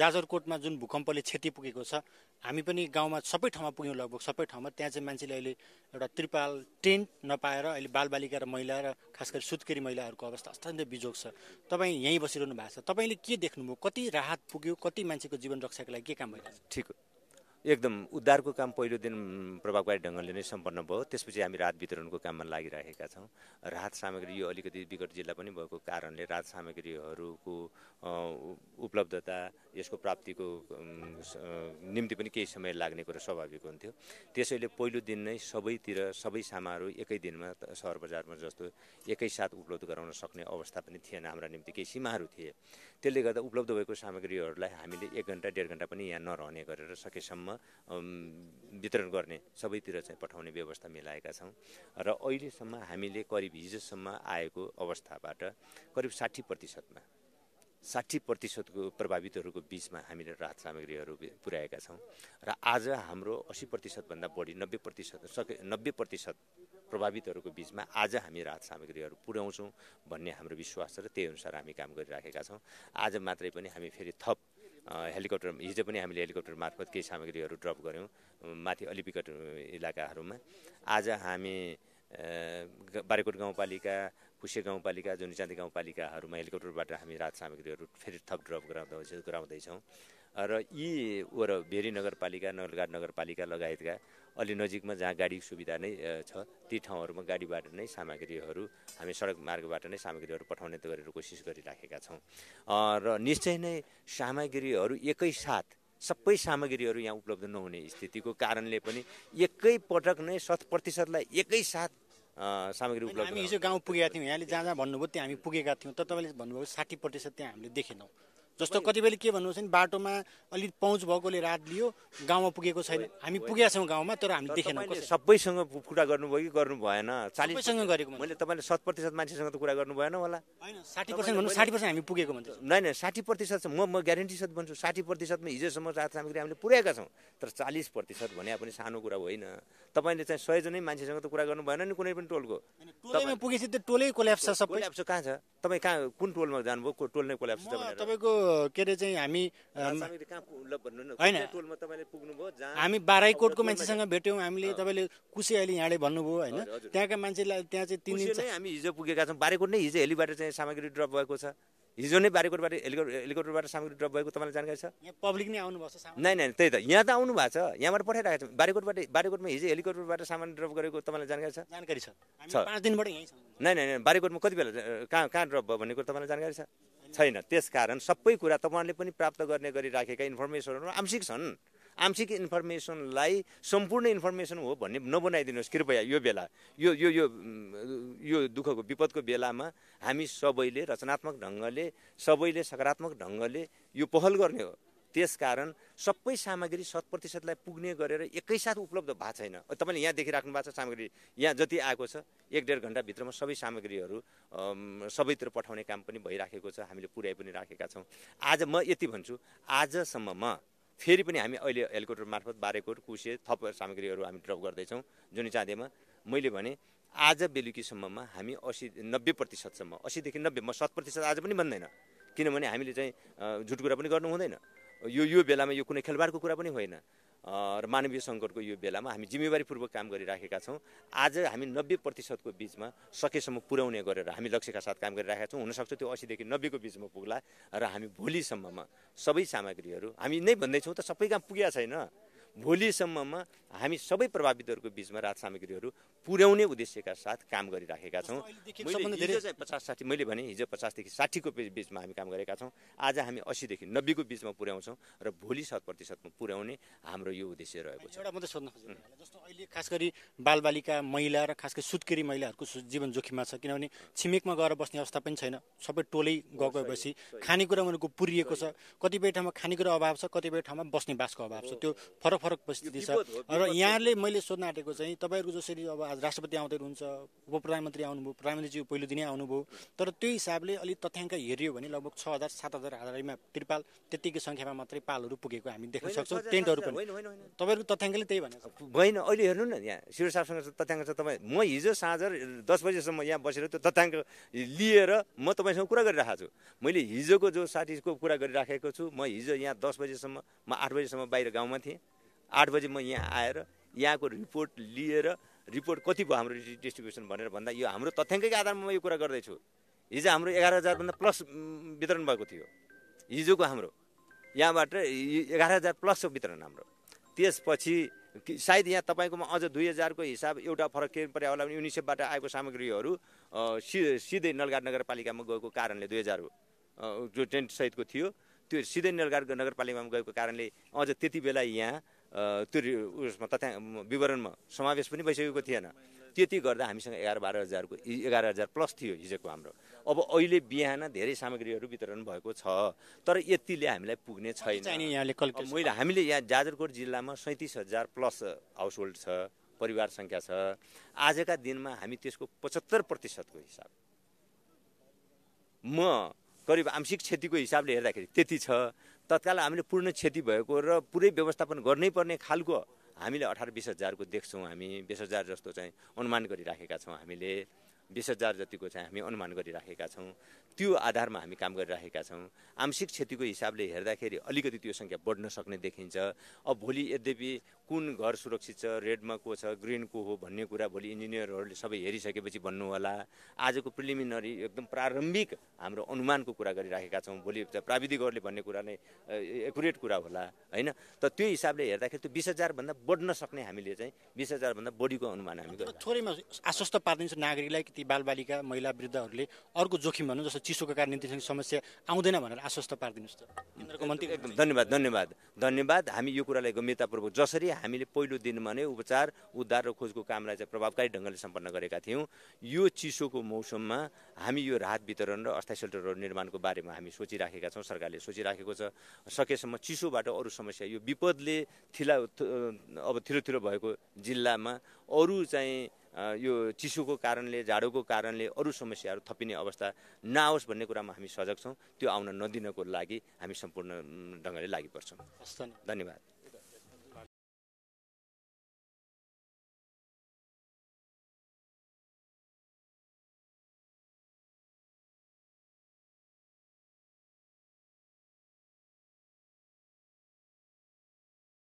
जाजरकोटमा जुन भूकम्पले क्षति पुगेको छ हामी पनि गाउँमा सबै ठाउँमा पुग्यौं, लगभग सबै ठाउँमा। त्यहाँ चाहिँ मान्छेले अहिले एउटा त्रिपाल टेन्ट नपाएर अहिले बालबालिका र महिला र खास गरी सुत्केरी महिलाहरूको अवस्था अत्यन्तै बिजोग छ। तपाई यही बसिरहनु भएको छ, तपाईले के देख्नुभयो? कति राहत पुग्यो? कति मान्छेको जीवन रक्षाको लागि के काम भइरहेछ? ठिक एकदम उद्धारको काम पहिलो दिन प्रभावकारी ढंगले नै सम्पन्न भयो। त्यसपछि हामी राहत वितरणको काममा लागिरहेका छौं। राहत सामग्री यो अलिकति विकट जिल्ला पनि भएको कारणले राहत सामग्रीहरूको उपलब्धता यसको प्राप्तिको निम्ति पनि केही समय लाग्ने कुरा स्वाभाविक हुन्थ्यो। त्यसैले पहिलो दिन नै सबैतिर सबै सामानहरू एकै दिनमा शहर बजारमा जस्तो एकैसाथ उपलब्ध गराउन सक्ने अवस्था पनि थिएन। हाम्रा निम्ति केही सीमाहरू थिए। त्यसले गर्दा उपलब्ध भएको सामग्रीहरूलाई हामीले 1 घण्टा 1.5 घण्टा पनि यहाँ नरहने गरेर सकेसम्म वितरण गर्ने सबैतिर चाहिँ पठाउने व्यवस्था मिलाएका छौं र अहिलेसम्म हामीले करिब हिजोसम्म आएको अवस्थाबाट करिब 60% प्रभावितहरूको बीचमा हामीले राहत सामग्रीहरू पुर्याएका छौं र आज हाम्रो 80% भन्दा बढी 90% प्रभावितहरूको बीचमा आज हामी राहत सामग्रीहरू पुर्याउँछौं भन्ने हाम्रो विश्वास छ र त्यही अनुसार हामी काम गरिरहेका छौं। आज मात्रै पनि हामी फेरि थप हेलिकप्टर, हिजो पनि हामीले हेलिकप्टर मार्फत केही सामग्रीहरू ड्रप गऱ्यौं माथि अलि विकट इलाकाहरूमा। आज हामी बारेकोट गाउँपालिका, कुशे गाउँपालिका, जुनीचाँदी गाउँपालिकाहरूमा हेलिकप्टरबाट हामी राहत सामग्रीहरू फेरि थप ड्रप गराउँदैछौँ र यी भेरी नगरपालिका, नलगाड नगरपालिका लगायतका अलि नजिकमा जहाँ गाडी सुविधा नै छ ती ठाउँहरूमा गाडीबाट नै सामग्रीहरू हामी सडक मार्गबाट नै सामग्रीहरू पठाउने गरेर कोसिस गरिराखेका छौं र निश्चय नै सामग्रीहरू एकैसाथ सबै सामग्रीहरू यहाँ उपलब्ध नहुने स्थितिको कारणले पनि एकै पटक नै 100%लाई एकैसाथ सामग्री उपलब्ध। हामी हिजो गाउँ पुगेका थियौं, यहाँले जहाँ जहाँ भन्नुभयो त्यहाँ हामी पुगेका थियौं। तर तपाईले भन्नुभयो 60% त्यहाँ हामीले देखेनौं। जस्तो कतिबेला के भन्नुहुन्छ नि बाटोमा अलि पहुँच भएकोले राहत लियो, गाउँमा पुगेको छैन। हामी पुगेका छौँ गाउँमा तर हामीले देखेनौं। सबैसँग कुरा गर्नुभयो कि गर्नु भएन? 40% गरेको मैले तपाईले 70% मान्छेसँग त कुरा गर्नु भएन होला। हैन 60% भन्नु, 60% हामी पुगेको भन्छु। नै नै 60% म ग्यारेन्टी साथ भन्छु। 60%मा हिजोसम्म राहत सामग्री हामीले पुर्याएका छौँ तर 40% भने पनि सानो कुरा होइन। तपाईले चाहिँ 100 जनै मान्छेसँग त कुरा गर्नु भएन नि कुनै पनि टोलको। टोलैमा पुगेपछि त टोलै कोल्याप्स छ, सबै कोल्याप्स कहाँ छ? तपाई कहाँ कुन टोलमा जानुभयो? टोल नै कोल्याप्स छ भनेर तपाईको हामी बाराइकोटको मान्छेसँग भेट्यौं। हामीले तपाईले कुशे अहिले यहाँले भन्नुभयो हैन त्यहाँका मान्छेलाई त्यहाँ चाहिँ 3 दिन चाहिँ हामी हिजो पुगेका छौं। बाराइकोट नै हिजो हेलिबाट चाहिँ सामग्री ड्रप भएको छ। हिजो नै बारेकोटबाट हेलिकप्टरबाट सामग्री ड्रप भएको तपाईलाई जानकारी छ? यहाँ पब्लिक नै आउनु भएको छ। नै नै त्यही त यहाँ त आउनु भएको छ, यहाँबाट पठाइराखेको छ। बारेकोटमा हिजो हेलिकप्टरबाट सामान ड्रप गरेको तपाईलाई जानकारी छ? जानकारी छ। हामी 5 दिनबाट यही छौं। नै नै बारेकोटमा कति बेला कहाँ ड्रप भयो भन्ने कुरा तपाईलाई जानकारी छैन। त्यसकारण सबै कुरा तपाईले पनि प्राप्त गर्ने गरिराखेका इन्फर्मेसनहरू आंशिक छन्। आंशिक इन्फर्मेसनलाई सम्पूर्ण इन्फर्मेसन हो भन्ने नबनाइदिनुहोस् कृपया। यो बेला यो यो यो यो दुःखको विपदको बेलामा हामी सबैले रचनात्मक ढंगले, सबैले सकारात्मक ढंगले यो पहल गर्ने हो। त्यसकारण सबै सामग्री 100%लाई पुग्ने गरेर एकैसाथ उपलब्ध भएको छैन। तपाईले यहाँ देखिराख्नु भएको छ सामग्री यहाँ जति आएको छ 1.5 घण्टा भित्रमा सबै सामग्रीहरू सबैतिर पठाउने काम पनि भइराखेको छ। हामीले पुर्याइ पनि राखेका छौं। आज म यति भन्छु, आजसम्ममा फेरि पनि हामी अहिले हेलिकप्टर मार्फत बारेकोट, कुशे थप सामग्रीहरू हामी ड्रप गर्दैछौँ जुनीचाँदेमा। मैले भने आज बेलुकीसम्ममा हामी 80-90%सम्म 80-90 म 70% आज पनि भन्दैन, किनभने हामीले चाहिँ झुट कुरा पनि गर्नु हुँदैन। यो बेलामा यो कुनै खेलबाडको कुरा पनि होइन र मानवीय संकटको यो बेलामा हामी जिम्मेवारीपूर्वक काम गरिराखेका छौँ। आज हामी 90%को बीचमा सकेसम्म पुर्याउने गरेर हामी लक्ष्यका साथ काम गरिराखेका छौँ। हुनसक्छ त्यो 80-90 को बीचमा पुग्ला र हामी भोलिसम्ममा सबै सामग्रीहरू हामी नै भन्दैछौँ त सबै काम पुगेको छैन। भोलिसम्ममा हामी सबै प्रभावितहरूको बीचमा राहत सामग्रीहरू पुर्याउने उद्देश्यका साथ काम गरिराखेका छौँ। हिजो 50-60 मैले भने हिजो 50-60 को बीचमा हामी काम गरेका छौँ। आज हामी 80-90 को बीचमा पुर्याउँछौँ र भोलि 100%मा पुर्याउने हाम्रो यो उद्देश्य रहेको छ। एउटा मात्रै सोध्न खोजेँ, जस्तो अहिले खास गरी बालबालिका, महिला र खास गरी सुत्केरी महिलाहरूको जीवन जोखिममा छ, किनभने छिमेकमा गएर बस्ने अवस्था पनि छैन। सबै टोलै गएपछि खानेकुरा उनीहरूको पुरिएको छ। कतिपय ठाउँमा खानेकुरा अभाव छ, कतिपय ठाउँमा बस्ने बासको अभाव छ। त्यो फरक परिस्थिति छ र यहाँले मैले सोध्न आँटेको चाहिँ तपाईहरुको जसरी अब राष्ट्रपति आउँदै हुन्छ, उप प्रधानमन्त्री आउनुभयो, प्रधानमन्त्रीज्यू पहिलो दिनै आउनुभयो, तर त्यो हिसाबले अलि तथ्याङ्क हेरियो भने लगभग 6000-7000 आधारमा त्रिपाल त्यतिकै संख्यामा मात्रै पालहरू पुगेको हामी देख्न सक्छौं। टेन्टहरु पनि तपाईहरुको तथ्याङ्कले त्यही भनेको होइन। अहिले हेर्नु न, यहाँ शिरो साहबसँग तथ्याङ्क छ। तपाई म हिजो साँझ 10 बजेसम्म यहाँ बसेर त्यो तथ्याङ्क लिएर म तपाईसँग कुरा गरिरहेको छु। मैले हिजोको जो साथीको कुरा गरिराखेको छु, म हिजो यहाँ 10 बजेसम्म, म 8 बजेसम्म बाहिर गाउँमा थिएँ। 8 बजे म यहाँ आएर यहाँ को रिपोर्ट लिएर रिपोर्ट कति भयो हाम्रो डिस्ट्रिब्युसन भनेर भन्दा यो हाम्रो तथ्याङ्ककै आधारमा म यो कुरा गर्दैछु। हिजो हाम्रो 11000 भन्दा प्लस वितरण भएको थियो। हिजोको हाम्रो यहाँबाट 11000 प्लस वितरण हाम्रो। त्यसपछि सायद यहाँ तपाईकोमा अझ 2000 को हिसाब एउटा फरक के पर्यो होला भने युनिसेफबाट आएको सामग्रीहरू सिधै नलगाड नगरपालिकामा गएको कारणले 2000 जो टेन्ट सहितको थियो त्यो सिधै नलगाड नगरपालिकामा गएको कारणले अझ त्यति बेला यहाँ त्यो उसमा तथ्याङ्क विवरणमा समावेश पनि भइसकेको थिएन। त्यति गर्दा हामीसँग 11-12 हजारको 11000 प्लस थियो हिजोको हाम्रो। अब अहिले बिहान धेरै सामग्रीहरू वितरण भएको छ, तर यतिले हामीलाई पुग्ने छैन। मैले हामीले यहाँ जाजरकोट जिल्लामा 37000 प्लस हाउस होल्ड छ, परिवार सङ्ख्या छ। आजका दिनमा हामी त्यसको 75%को हिसाब म करिब आंशिक क्षतिको हिसाबले हेर्दाखेरि त्यति छ। तत्काल हामीले पूर्ण क्षति भएको र पुरै व्यवस्थापन गर्नैपर्ने खालको हामीले 18-20000 को देख्छौँ। हामी 20000 जस्तो चाहिँ अनुमान गरिराखेका छौँ। हामीले 20000 जतिको चाहिँ हामी अनुमान गरिराखेका छौँ। त्यो आधारमा हामी काम गरिराखेका छौँ। आंशिक क्षतिको हिसाबले हेर्दाखेरि अलिकति त्यो संख्या बढ्न सक्ने देखिन्छ। अब भोलि यद्यपि कुन घर सुरक्षित छ, रेडमा को छ, ग्रीन को हो भन्ने कुरा भोलि इन्जिनियरहरूले सबै हेरिसकेपछि भन्नुहोला। आजको प्रिलिमिनरी एकदम प्रारम्भिक हाम्रो अनुमानको कुरा गरिराखेका छौँ। भोलि प्राविधिकहरूले भन्ने कुरा नै एकुरेट कुरा होला हैन। त त्यो हिसाबले हेर्दाखेरि त्यो 20000 भन्दा बढ्न सक्ने हामीले चाहिँ 20000 भन्दा बढीको अनुमान हामी गर्छौँ। थोरैमा आश्वस्त पार्दिन्छ नागरिकलाई कि बालबालिका महिला वृद्धहरूले अर्को जोखिम भन्नु जस्तो चिसोको कारण नित्यसँग समस्या आउँदैन भनेर आश्वस्त पारिदिनुस्। केन्द्रको मन्त्री एकदम धन्यवाद। हामी यो कुरालाई गम्भीरतापूर्वक जसरी हामीले पहिलो दिनमा नै उपचार उद्धार र खोजको कामलाई चाहिँ प्रभावकारी ढंगले सम्पन्न गरेका थियौं, यो चिसोको मौसममा हामी यो राहत वितरण र अस्थायी सेल्टरहरु निर्माणको बारेमा हामी सोचिराखेका छौं। सरकारले सोचिराखेको छ। सकेसम्म चिसोबाट अरु समस्या यो विपदले थिलो भएको जिल्लामा अरु चाहिँ यो चिसोको कारणले जाडोको कारणले अरु समस्याहरू थपिने अवस्था नआओस् भन्ने कुरामा हामी सजग छौं। त्यो आउन नदिनको लागि हामी सम्पूर्ण ढंगले लागिपर्छौं। धन्यवाद।